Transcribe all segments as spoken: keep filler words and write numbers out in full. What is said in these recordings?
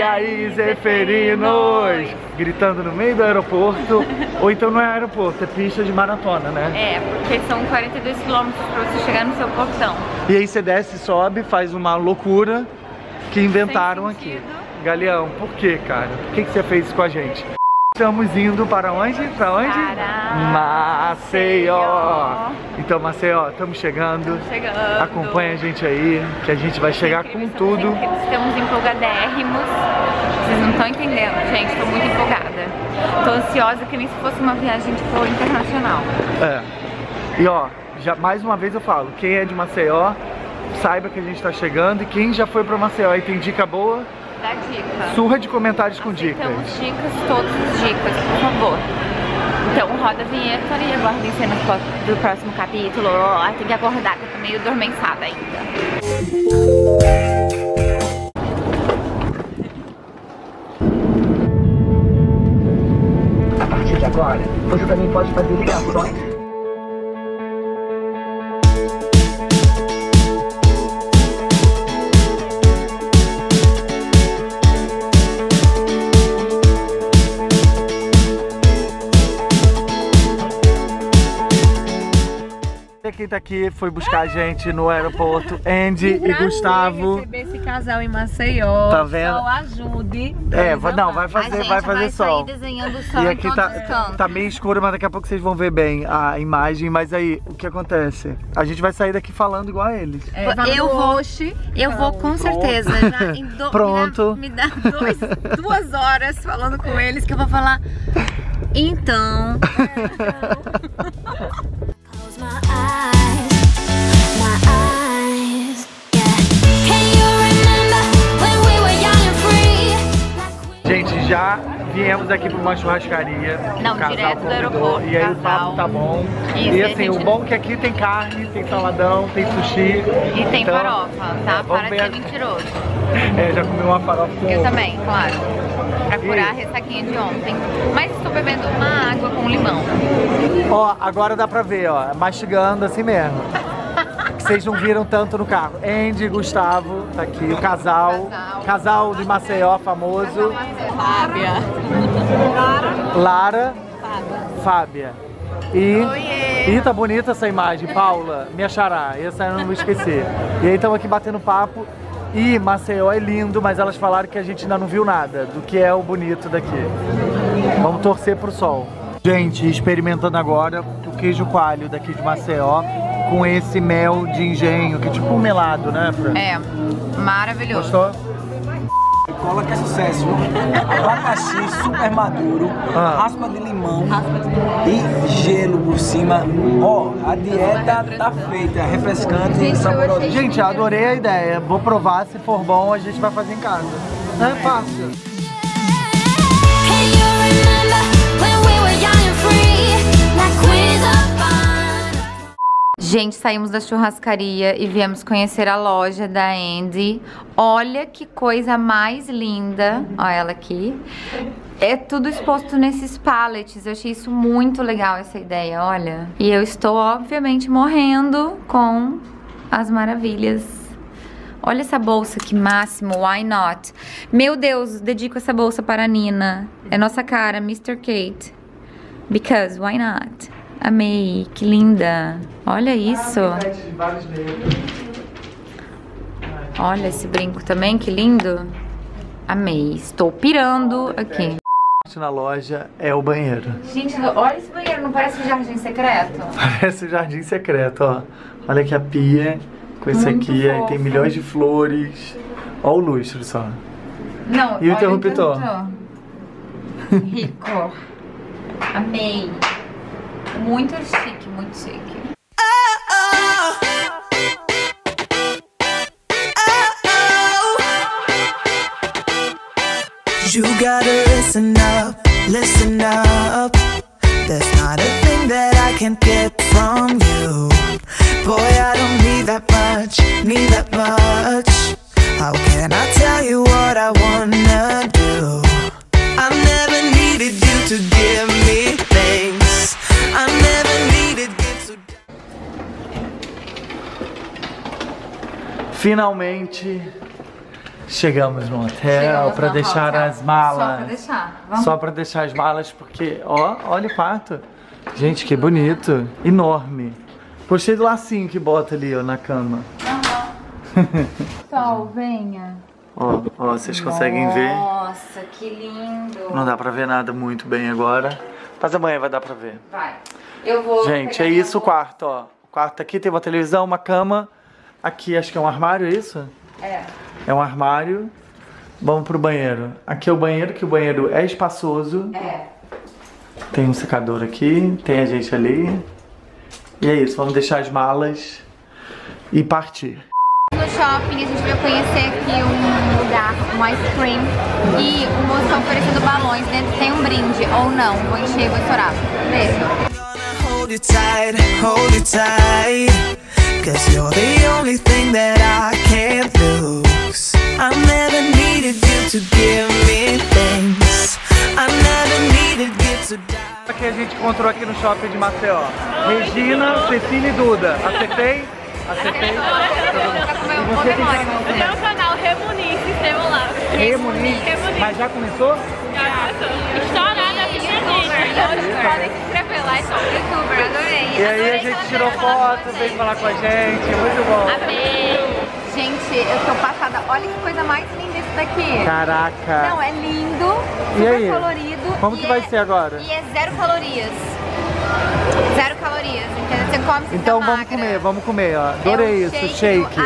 E aí, Zeferinos! Gritando no meio do aeroporto. Ou então não é aeroporto, é pista de maratona, né? É, porque são quarenta e dois quilômetros pra você chegar no seu portão. E aí você desce e sobe, faz uma loucura que inventaram aqui. Galeão, por que, cara? Por que, que você fez isso com a gente? Estamos indo para onde? Para onde? Para Maceió! Então, Maceió, estamos chegando. Estamos chegando. Acompanha a gente aí, que a gente vai chegar com tudo. Estamos empolgadérrimos. Vocês não estão entendendo, gente. Estou muito empolgada. Estou ansiosa que nem se fosse uma viagem de voo internacional. É. E ó, já, mais uma vez eu falo, quem é de Maceió, saiba que a gente está chegando. E quem já foi para Maceió e tem dica boa, dá dica. Surra de comentários com dicas. dicas, todas as dicas, por favor. Então roda a vinheta e aguardem cenas do próximo capítulo. Ai, tem que acordar, que eu tô meio dormençada ainda. A partir de agora, você também pode fazer ligações. Quem tá aqui foi buscar a gente no aeroporto, Endy e Gustavo. Receber esse casal em Maceió. Tá vendo? Sol ajude. É, vai, não, vai fazer, a gente vai fazer vai sol. Sair desenhando o sol. E aqui tá, tá meio escuro, mas daqui a pouco vocês vão ver bem a imagem. Mas aí, o que acontece? A gente vai sair daqui falando igual a eles. É, eu vou, eu vou com pronto. certeza. Já em do, pronto. Me dá, me dá dois, duas horas falando com eles que eu vou falar. Então. então. My eyes, my eyes, yeah. Can you remember when we were young and free? Gente, já viemos aqui para uma churrascaria. Não, direto do aeroporto. E aí o papo tá bom. Isso, e assim, gente... o bom é que aqui tem carne, tem saladão, tem sushi. E tem então, farofa, tá? É, para que é mentiroso. É, já comi uma farofa com Eu também, claro. Pra curar e... a ressaquinha de ontem. Mas estou bebendo uma água com limão. Ó, agora dá pra ver, ó. Mastigando assim mesmo. Que vocês não viram tanto no carro. Endy, Gustavo, tá aqui. O casal. Casal, casal de Maceió, famoso. Fábia. Lara. Fábia. Fábia. E... Oiê. Ih, tá bonita essa imagem. Paula, me achará. Essa eu não vou esquecer. E aí estamos aqui batendo papo. E Maceió é lindo, mas elas falaram que a gente ainda não viu nada do que é o bonito daqui. Vamos torcer pro sol. Gente, experimentando agora o queijo coalho daqui de Maceió com esse mel de engenho, que é tipo um melado, né, Fran? É, maravilhoso. Gostou? Cola que é sucesso. Abacaxi super maduro, ah. raspa de limão e gelo por cima. Ó, oh, a dieta tá feita, refrescante gente, e saborosa. Gente, adorei a ideia. Vou provar, se for bom a gente vai fazer em casa. É fácil. Gente, saímos da churrascaria e viemos conhecer a loja da Endy. Olha que coisa mais linda. Olha ela aqui. É tudo exposto nesses pallets. Eu achei isso muito legal, essa ideia, olha. E eu estou, obviamente, morrendo com as maravilhas. Olha essa bolsa, que máximo, why not? Meu Deus, dedico essa bolsa para a Nina. É nossa cara, mister Kate. Because, why not? Amei, que linda. Olha isso. Olha esse brinco também, que lindo. Amei, estou pirando aqui. Na loja é o banheiro. Gente, olha esse banheiro, não parece um jardim secreto? Parece um jardim secreto, ó. Olha aqui a pia, com esse aqui, aí tem milhões de flores. Olha o lustre só. Não, e o interruptor. Rico. Amei. Muito chique, muito chique. You gotta listen up, listen up. There's not a thing that I can't get from you. Boy, I don't need that much, need that much. How can I tell you what I wanna do? I never needed you to give me things. I never needed it so... Finalmente Chegamos no hotel para deixar hotel. as malas. Só para deixar. Vamos. Só para deixar as malas, porque, ó, olha o quarto. Gente, que bonito. Enorme. Gostei do lacinho que bota ali, ó, na cama. Uhum. Sol, venha. Ó, ó, vocês conseguem Nossa, ver? Nossa, que lindo. Não dá pra ver nada muito bem agora. Mas amanhã vai dar pra ver. Vai. Eu vou. Gente, é isso o quarto, ó. O quarto aqui tem uma televisão, uma cama. Aqui acho que é um armário, é isso? É. É um armário. Vamos pro banheiro. Aqui é o banheiro, que o banheiro é espaçoso. É. Tem um secador aqui, tem a gente ali. E é isso, vamos deixar as malas e partir. No shopping a gente veio conhecer aqui um lugar, um ice cream. E o moço tá oferecendo balões dentro, tem um brinde, ou não, vou encher, vou estourar. Beijo. Cause you're the only thing that I can't lose. I never needed you to give me things. I never needed you to die. Aqui a gente encontrou aqui no shopping de Maceió. Regina, Cecília e Duda. Acertei? Acertei? E você tem que... Meu canal Remuniz, inscrevam lá. Remuniz? Mas já começou? Já começou. Estourada a minha gente. Podem se inscrever lá, sou youtuber, adorei. E aí a gente tirou foto, veio falar com a gente, muito bom. Amei! Gente, eu tô passada, olha que coisa mais linda isso daqui. Caraca! Não, é lindo, super colorido. Como que vai ser agora? E é zero calorias. Zero calorias, entendeu? Você come, você Então vamos comer, vamos comer, ó. Adorei isso, shake.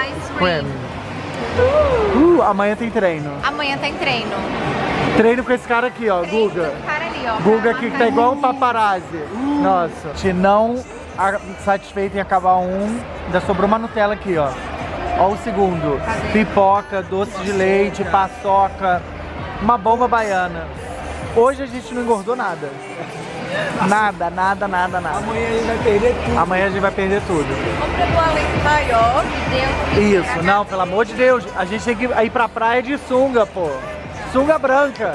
Uh, amanhã tem treino. Amanhã tem treino. Treino com esse cara aqui, ó, Guga. Guga aqui que tá igual um paparazzi. Nossa. Te não satisfeito em acabar um. Ainda sobrou uma Nutella aqui, ó. Ó o segundo. Pipoca, doce de leite, paçoca. Uma bomba baiana. Hoje a gente não engordou nada. Nada, nada, nada, nada. Amanhã a gente vai perder tudo. Amanhã a gente vai perder tudo. Vamos pra um alento maior, Deus. Isso, não, pelo amor de Deus. A gente tem que ir pra praia de sunga, pô. Sunga branca.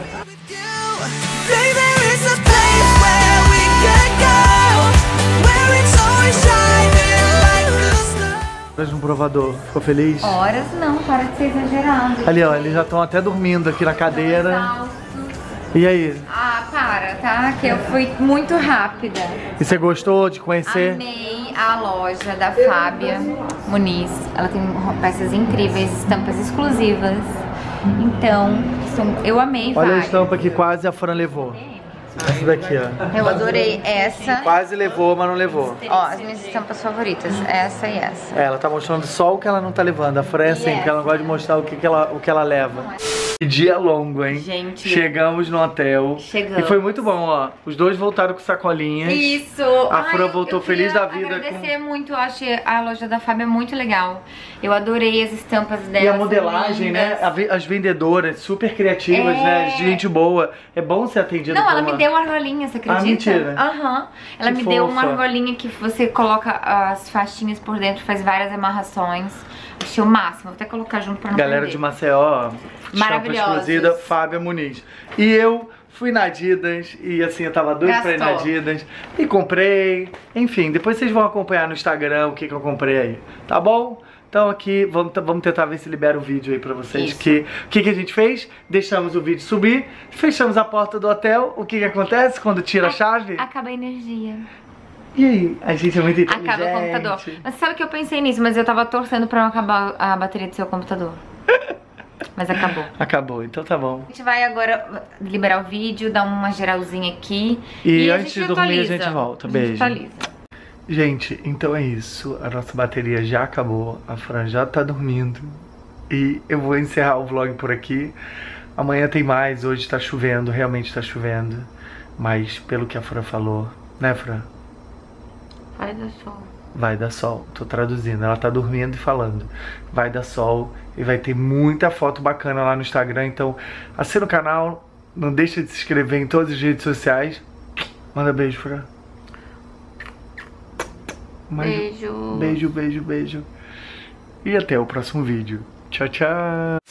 Horas no provador, ficou feliz? Horas não, para de ser exagerado. Ali ó, eles já estão até dormindo aqui na cadeira. E aí? Ah, para, tá? Que eu fui muito rápida. E você gostou de conhecer? Amei a loja da Fábia Muniz. Ela tem peças incríveis, estampas exclusivas. Então, eu amei. Olha várias. A estampa que quase a Fran levou. Essa daqui, ó. Eu adorei essa. Quase levou, mas não levou. Ó, as minhas estampas favoritas, essa e essa. É, ela tá mostrando só o que ela não tá levando. A Fran, assim, yes. que ela não gosta de mostrar o que, que, ela, o que ela leva. Que dia longo, hein? Gente. Chegamos no hotel. Chegamos. E foi muito bom, ó. Os dois voltaram com sacolinhas. Isso! A Fran Ai, voltou feliz da vida. Eu agradecer com... muito. Eu achei a loja da Fábia muito legal. Eu adorei as estampas dela. E a modelagem, né? As vendedoras, super criativas, é... né? Gente boa. É bom ser atendida Não, ela uma... me deu uma argolinha, você acredita? Ah, mentira. Aham. Uhum. Ela que me fofa. deu uma argolinha que você coloca as faixinhas por dentro, faz várias amarrações. Achei o máximo. Vou até colocar junto pra não Galera perder. de Maceió, maravilhosa. Exclusiva, Fábia Muniz. E eu fui na Adidas e assim, eu tava doido pra ir na Adidas e comprei. Enfim, depois vocês vão acompanhar no Instagram o que, que eu comprei aí, tá bom? Então aqui, vamos, vamos tentar ver se libera o vídeo aí pra vocês. O que, que, que a gente fez? Deixamos o vídeo subir, fechamos a porta do hotel. O que, que acontece quando tira a, a chave? Acaba a energia. E aí? A gente é muito inteligente. Acaba o computador. Mas sabe que eu pensei nisso, mas eu tava torcendo pra não acabar a bateria do seu computador. Mas acabou. Acabou, então tá bom. A gente vai agora liberar o vídeo, dar uma geralzinha aqui. E, e antes de dormir a gente volta. Beijo. A gente, gente, então é isso. A nossa bateria já acabou. A Fran já tá dormindo. E eu vou encerrar o vlog por aqui. Amanhã tem mais. Hoje tá chovendo, realmente tá chovendo. Mas pelo que a Fran falou, né, Fran? Vai dar sol. Vai dar sol. Tô traduzindo. Ela tá dormindo e falando. Vai dar sol. E vai ter muita foto bacana lá no Instagram. Então, assina o canal. Não deixa de se inscrever em todas as redes sociais. Manda beijo, Fran. Beijo. Beijo, beijo, beijo. E até o próximo vídeo. Tchau, tchau.